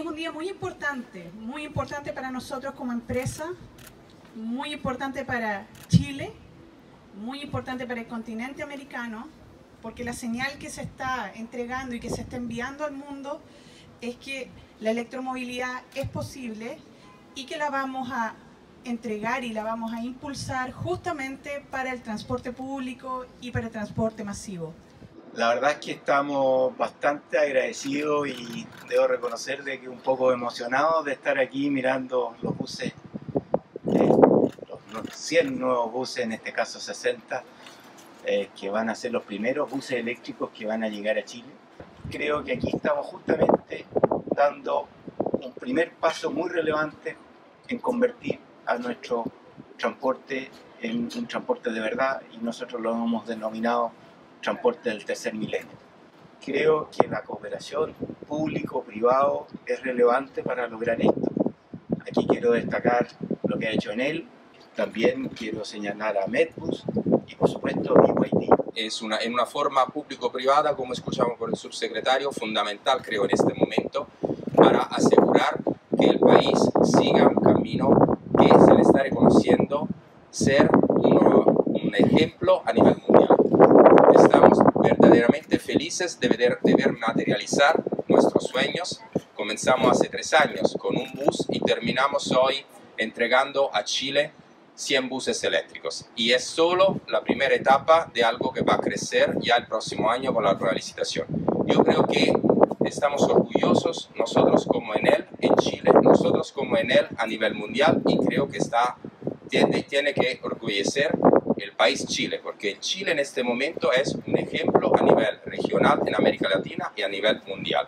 es un día muy importante para nosotros como empresa, muy importante para Chile, muy importante para el continente americano, porque la señal que se está entregando y que se está enviando al mundo es que la electromovilidad es posible y que la vamos a entregar y la vamos a impulsar justamente para el transporte público y para el transporte masivo. La verdad es que estamos bastante agradecidos y debo reconocer de que un poco emocionados de estar aquí mirando los buses, los 100 nuevos buses, en este caso 60, que van a ser los primeros buses eléctricos que van a llegar a Chile. Creo que aquí estamos justamente dando un primer paso muy relevante en convertir a nuestro transporte en un transporte de verdad, y nosotros lo hemos denominado transporte del tercer milenio. Creo que la cooperación público-privado es relevante para lograr esto. Aquí quiero destacar lo que ha hecho Enel, también quiero señalar a Metbus y por supuesto EYT. Es en una forma público-privada, como escuchamos por el subsecretario, fundamental creo en este momento para asegurar que el país siga un camino que se le está reconociendo ser un ejemplo a nivel mundial. Estamos verdaderamente felices de ver materializar nuestros sueños. Comenzamos hace 3 años con un bus y terminamos hoy entregando a Chile 100 buses eléctricos. Y es solo la primera etapa de algo que va a crecer ya el próximo año con la nueva licitación. Yo creo que estamos orgullosos nosotros como Enel en Chile, nosotros como Enel a nivel mundial, y creo que tiene que orgullecer el país Chile, porque Chile en este momento es un ejemplo a nivel regional en América Latina y a nivel mundial.